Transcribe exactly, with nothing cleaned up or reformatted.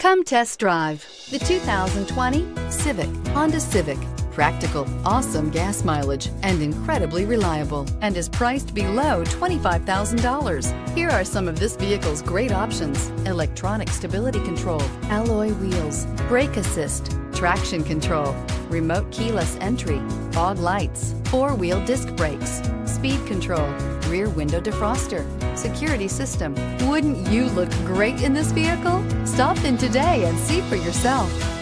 Come test drive the two thousand twenty Civic, Honda Civic. Practical, awesome gas mileage, and incredibly reliable, and is priced below twenty-five thousand dollars. Here are some of this vehicle's great options: electronic stability control, alloy wheels, brake assist, traction control, remote keyless entry, fog lights, four-wheel disc brakes, speed control, rear window defroster, security system. Wouldn't you look great in this vehicle? Stop in today and see for yourself.